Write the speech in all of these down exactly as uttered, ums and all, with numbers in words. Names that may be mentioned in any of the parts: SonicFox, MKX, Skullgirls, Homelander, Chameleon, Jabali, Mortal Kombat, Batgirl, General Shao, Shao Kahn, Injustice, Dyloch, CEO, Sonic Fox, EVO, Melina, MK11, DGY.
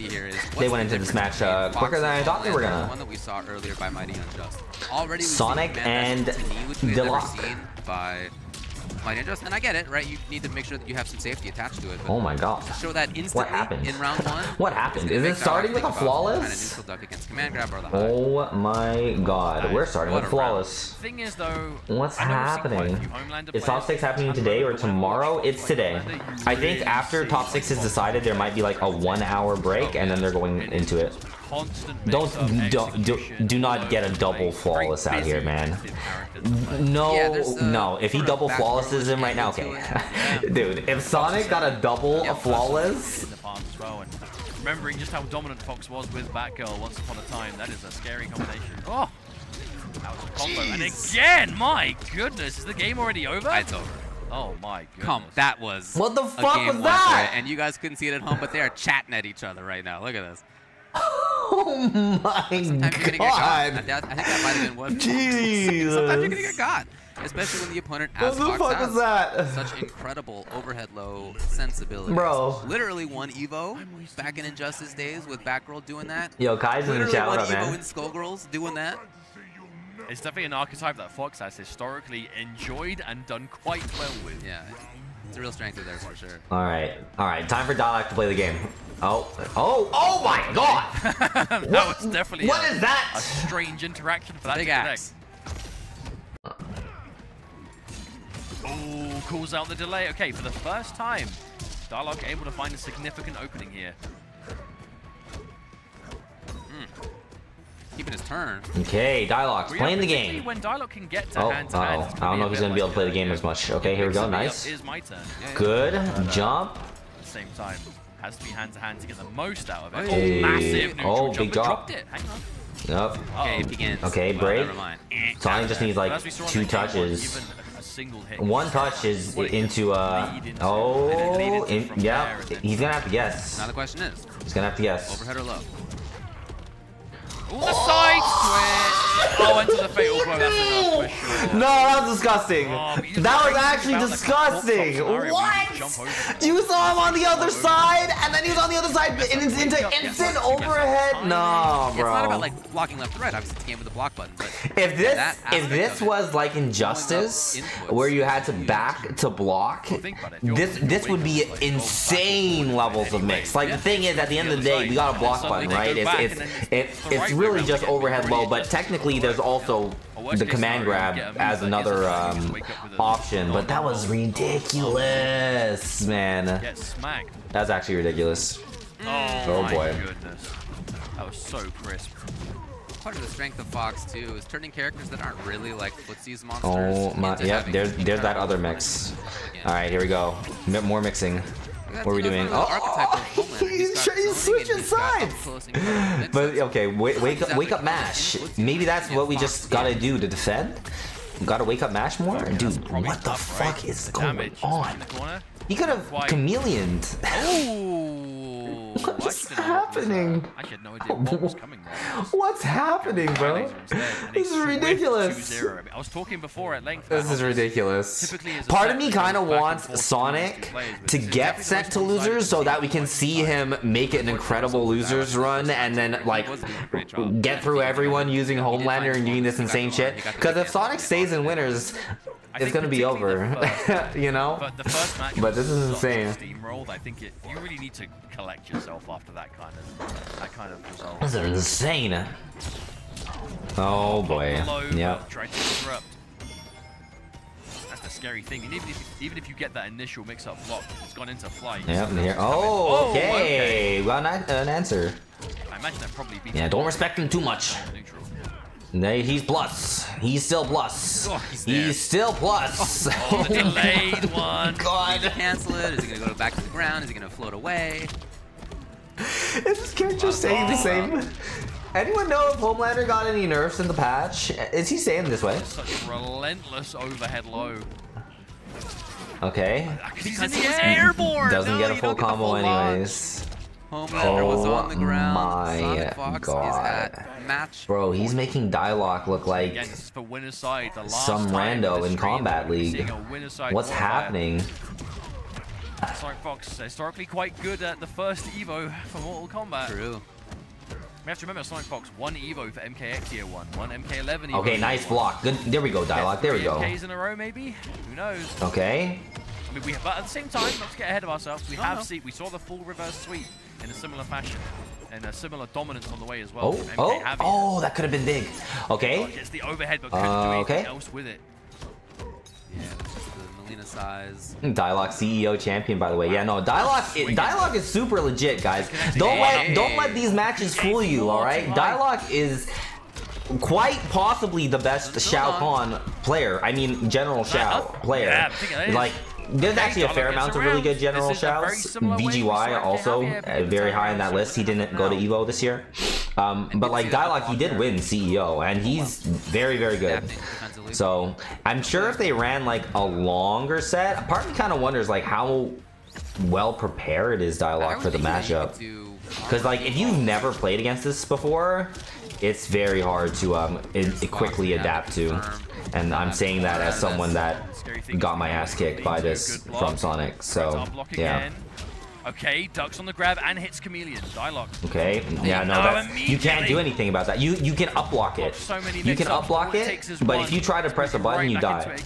see here is they went into this match uh, quicker than I thought they were gonna. The one that we saw earlier by Mighty Unjust. Already Sonic and Dyloch by Mighty Unjust, and I get it, right? You need to make sure that you have some safety attached to it. But oh my God! Show that instantly. What happened in round one? What happened? Is it starting with a flawless? Kind of against command grab or the oh my God! Nice. We're starting what with flawless. Thing is, though, what's happening? Is top six happening today or tomorrow? It's today. I think after top six is decided, there might be like a one-hour break, and then they're going into it. Don't don't do, do not get a double flawless out here, man. No, no. If he double flawlesses him right now, okay. Dude, if Sonic got a double a flawless. Remembering just how dominant Fox was with Batgirl once upon a time, that is a scary combination. Oh, that was a combo. And again, my goodness, is the game already over? It's over. Oh my goodness. Come, that was. What the fuck was that? And you guys couldn't see it at home, but they are chatting at each other right now. Look at this. Oh my Sometimes God! Get I, I think that might have been one. Jesus! Sometimes you're gonna get got, especially when the opponent asks. What the fuck out. Is that? Such incredible overhead low sensibility, bro. Literally one E V O back in Injustice days with Batgirl doing that. Yo, Kai's in the chat, man. Literally one E V O in Skullgirls doing that. It's definitely an archetype that Fox has historically enjoyed and done quite well with. Yeah, it's a real strength of theirs for sure. All right, all right. Time for Dyloch to play the game. Oh, oh, oh my God! That what, was definitely what a, is that? A strange interaction for that big axe. Oh, calls out the delay. Okay, for the first time, Dyloch able to find a significant opening here. Mm. Keeping his turn. Okay, Dyloch's playing the game. When Dyloch can get to oh, hand to uh oh, hand, I don't know if he's gonna be able to play the game as much. Okay, here we go. Nice. Good jump. At the same time. Has to be hand to hand to get the most out of it. Hey. Oh, massive neutral oh, jump. Big drop. Dropped it. Hang on. Yep. Okay, begins. Okay, break. Well, Sonic just needs like two touches. Game, a single hit. One touch is into uh into oh, in, yeah. He's gonna have to guess. Now the question is. He's gonna have to guess. Overhead or low? Ooh, the oh, side twist! Oh, into the fatal blow. That's enough for sure. No, that was disgusting. Oh, that was actually disgusting. Like what? You saw him on the other side, and then he was on the other side, but in, into instant overhead. No, bro. It's not about like blocking left or right. Obviously, it's a game with the block button. But if this, if this was like Injustice, where you had to back to block, this this would be insane levels of mix. Like the thing is, at the end of the day, we got a block button, right? It's it's it's it's really just overhead low, but technically there's also the command grab as another um, option, but that was ridiculous, man. That's actually ridiculous. Oh boy. That was so crisp. Part of the strength of Fox too is turning characters that aren't really like footsies monsters. Oh my, yep, there's, there's that other mix. All right, here we go. More mixing. What are we doing? Oh, oh, he's, he's switching sides. But okay, wait, wake up, wake up, Mash. Maybe that's what we just gotta do to defend. We gotta wake up, Mash more. Dude, what the fuck is going on? He could have chameleoned. Oh, what's happening? I had no idea what was coming. What's happening, bro? This is ridiculous. I was talking before at length. This is ridiculous. Part of me kind of wants Sonic to get sent to losers so that we can see him make an incredible losers run and then like get through everyone using Homelander and doing this insane shit. Because if Sonic stays in winners, it's gonna be over, first, you know. But, the first match but this is insane. Steamrolled. I think it, you really need to collect yourself after that kind of that kind of result. This is insane. Oh boy. Yeah. That's the scary thing. Even if, even if you get that initial mix-up block, it's gone into flight. Yep. Here. Oh, okay. Oh, okay. Well, not an answer. I imagine that probably be. Yeah. Don't respect him too much. Neutral. No, he's plus. He's still plus. Oh, he's, he's still plus. Oh, the delayed one. God. Cancel it. Is he gonna go back to the ground? Is he gonna float away? Is this character staying the same? Anyone know if Homelander got any nerfs in the patch? Is he staying this way? Such relentless overhead low. Okay. He's in the airborne. Doesn't no, get a full get combo, full anyways. Launch. Homelander oh was on the ground. My Sonic Fox God. Is at match. Bro, he's making Dyloch look like Again, for winner's side, the last some rando in Combat League. What's happening? Sonic Fox, historically quite good at the first EVO for Mortal Kombat. True. We have to remember Sonic Fox, one EVO for M K X year one, one M K eleven EVO. Okay, nice block. Good. There we go, Dyloch. There we go. M Ks in a row, maybe? Who knows? Okay. I mean, we have, but at the same time, let's get ahead of ourselves. We have seen, we saw the full reverse sweep in a similar fashion, and a similar dominance on the way as well. Oh, oh, oh, that could have been big. Okay. It's the overhead, but couldn't uh, do anything okay. else with it. Yeah, it's just the Melina size. Dyloch, C E O champion, by the way. Wow. Yeah, no, Dyloch, it, Dyloch is super legit, guys. Don't hey. let don't let these matches fool you. All right, Dyloch is quite possibly the best Until Shao Kahn player. I mean, General Shao player. Yeah, like. There's actually a fair amount of really good General Shao's. D G Y also very high on that list. He didn't go to EVO this year. Um, but like Dyloch, he did win C E O, and he's very, very good. So I'm sure if they ran like a longer set, part of me kind of wonders like how well prepared is Dyloch for the matchup. Because like if you've never played against this before, it's very hard to um it quickly adapt to. And I'm saying that as someone that got my ass kicked by this from Sonic. So yeah. Okay, ducks on the grab and hits Chameleon. Dyloch. Okay. Yeah, no, that's, you can't do anything about that. You you can upblock it. You can upblock it, but if you try to press a button, you die.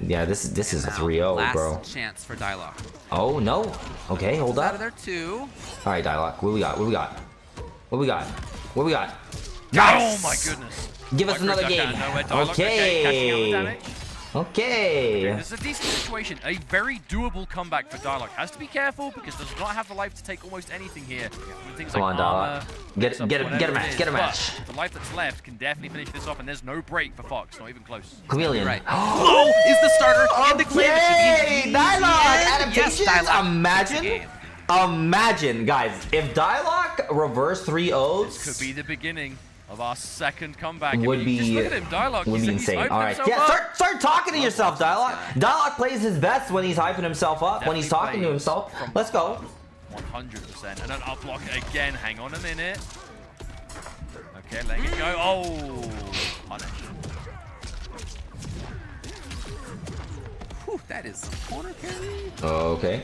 Yeah, this this is a three oh, bro. Last chance for Dyloch. Oh no. Okay, hold up. All right, Dyloch. What do we got? What do we got? What do we got? What do we got? Nice! Oh my goodness. Give us another game. Okay. Okay. This is a decent situation. A very doable comeback for Dyloch. Has to be careful because does not have the life to take almost anything here. Things Come like on, armor, Get get a, get a match. Get a match. But the life that's left can definitely finish this off, and there's no break for Fox. Not even close. Chameleon. Right. Oh, is the starter and the clear. Okay. Dyloch. Adaptation. Imagine. Imagine, guys, if Dyloch reverse three ohs, this could be the beginning of our second comeback. Would I mean, be just look at him, Dyloch. Would be insane. All right, yeah, start, start talking to yourself, Dyloch. Dyloch plays his best when he's hyping himself up, Definitely when he's talking to himself. Let's go. one hundred percent, and then I'll block it again. Hang on a minute. Okay, let it go. Oh, punish. Whew, that is some corner carry. Okay.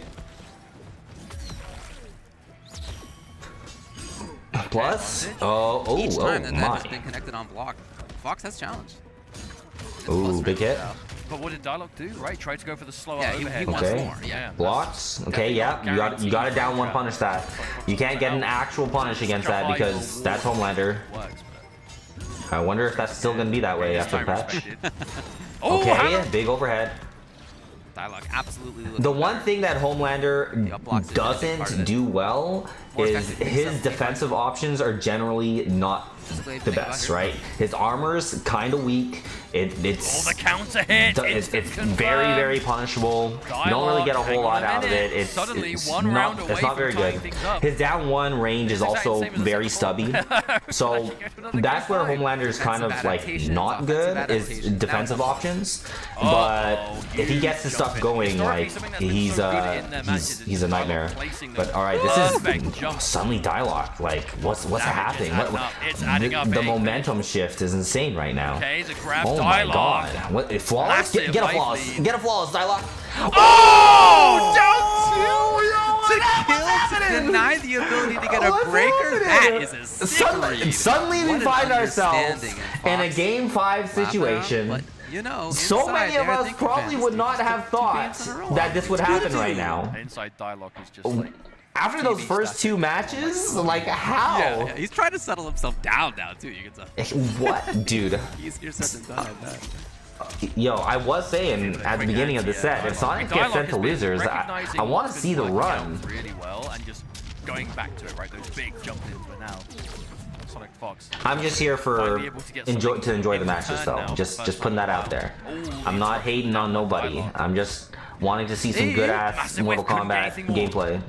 Plus, oh, oh, Each time oh, that my. Has been connected on block. Fox has challenged. Ooh, big hit. Out. But what did Dyloch do? Right, tried to go for the slower yeah, overhead. He, he okay. Wants more. Yeah, blocks. Okay, yeah, you got you got to down one punish that. You can't get an actual punish against that because that's Homelander. I wonder if that's still gonna be that way after the patch. Okay, big overhead. Absolutely the one better. thing that Homelander doesn't do well is his defensive options are generally not the best, right? His armor's kind of weak. It, it's oh, the counter hit. It's, it's very, very punishable. You don't really get a whole lot out of it. It's, it's, not, it's not very good. His down one range is also very stubby. So that's where Homelander's kind of like not good is defensive options. But if he gets his stuff going, like he's uh, he's, he's a nightmare. But all right, this is suddenly Dyloch. Like what's what's happening? What, The, the momentum shift is insane right now. Okay, it's a grab. Oh my Dyloch. God. What, flawless? Get, get a flawless. Get a flawless, Dyloch. Oh! oh don't kill you! To deny the ability to get what's a breaker? Happening? That is a suddenly, suddenly we find ourselves in a game five situation. Wow, you know, so many of us probably would not have thought that this would happen right now. Inside Dyloch is just like... After those first two matches, like how? Yeah, yeah. He's trying to settle himself down now too. You can tell. What, dude? He's you're set to die. Yo, I was saying at the beginning of the set, if Sonic gets sent to losers, I, I want to see the run. Really well, and just going back to it, right? Those big jump ins for now. Sonic Fox. I'm just here for enjoy to enjoy the matches, though. Just just putting that out there. I'm not hating on nobody. I'm just wanting to see some good ass Mortal Kombat gameplay.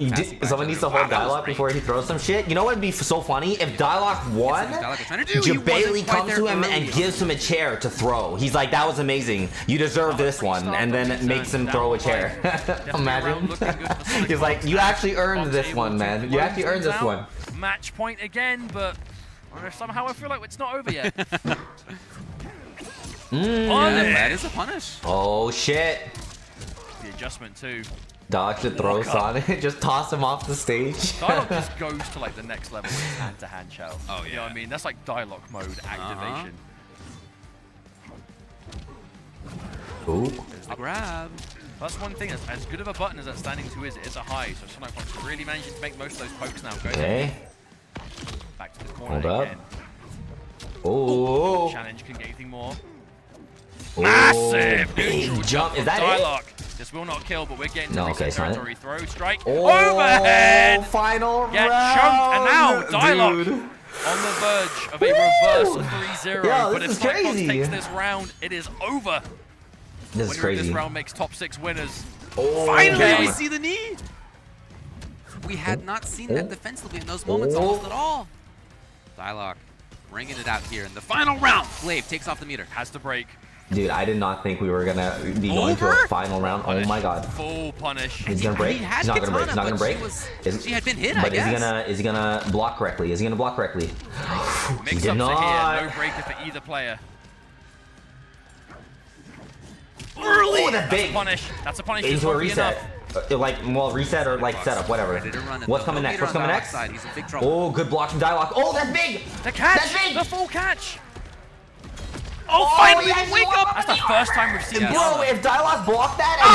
You did, someone needs to hold Dyloch before he throws some shit. You know what would be so funny? If Dyloch won, Jabali comes to him and gives him a chair to throw. He's like, that was amazing. You deserve this one. And then makes him throw a chair. Imagine. He's like, you actually earned this one, man. You actually earned this one. Match point again, but somehow I feel like it's not over yet. Mm, yeah, that is a punish. Oh shit. The adjustment too. Dodge the throw, Sonic. Just toss him off the stage. Dyloch just goes to like the next level with hand to hand Shao. Oh yeah. You know what I mean? That's like Dyloch mode activation. Uh-huh. Ooh. There's the grab. That's one thing, as, as good of a button as that standing two is, it is a high, so Sonic Fox really managing to make most of those pokes now. Go okay. Back to the corner. Hold again. Up. Oh. Challenge, can get anything more. Oh. Massive neutral jump. Is that Dyloch. It? This will not kill, but we're getting to no, okay, territory. Throw, strike, oh, overhead. Final get round. Get chunked, and now Dyloch. Dude. On the verge of a Woo. Reverse three zero. Yo, but if Sonic Fox takes this round, it is over. This is crazy. This round makes top six winners. Oh, finally, yeah. We see the knee. We had not seen that defensively in those moments oh. almost at all. Dyloch bringing it out here in the final round. Glaive takes off the meter. Has to break. Dude, I did not think we were going to be going Over? to a final round. Punish. Oh my god. Full punish. He's going to break. He He's not going to break. He's not going to break. She, was, is, she had been hit, but I guess. Is he gonna, is he going to block correctly? Is he going to block correctly? Mix he did not. Here. No breaker for either player. Early. Oh, that big. That's a punish. That's a punish. Into a reset. Uh, like, well, reset or like setup, whatever. What's coming next? What's coming next? He's in big trouble. Oh, good block from Dyloch. Oh, that's big. The catch. That's big. The full catch. Oh, oh finally, yes, wake up. That's the first time we've seen it. Bro, if Dyloch blocked that, oh,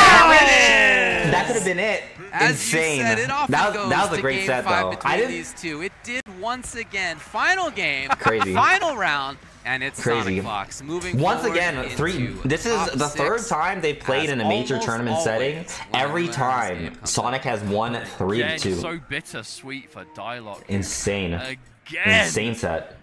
that could have been it. As Insane. You said, it often that was, goes that was a great game set, five though. Between I didn't... these two. It did once again. Final game. Crazy. Final round. And it's Crazy. Sonic Fox moving Once again, three. This is the third time they've played in a major tournament setting. Every time, Sonic has won three to two. So bittersweet for Dyloch. Insane. Again. Insane set.